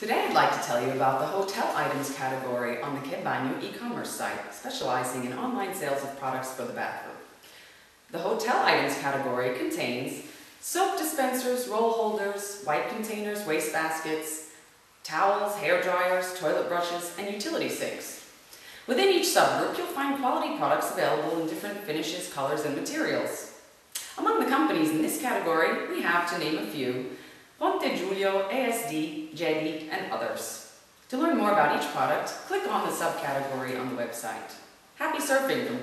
Today I'd like to tell you about the hotel items category on the Che Bagno e-commerce site, specializing in online sales of products for the bathroom. The hotel items category contains soap dispensers, roll holders, wipe containers, waste baskets, towels, hair dryers, toilet brushes, and utility sinks. Within each subgroup, you'll find quality products available in different finishes, colors, and materials. Among the companies in this category, we have, to name a few, Ponte ASD, Jadeek, and others. To learn more about each product, click on the subcategory on the website. Happy surfing from Che Bagno.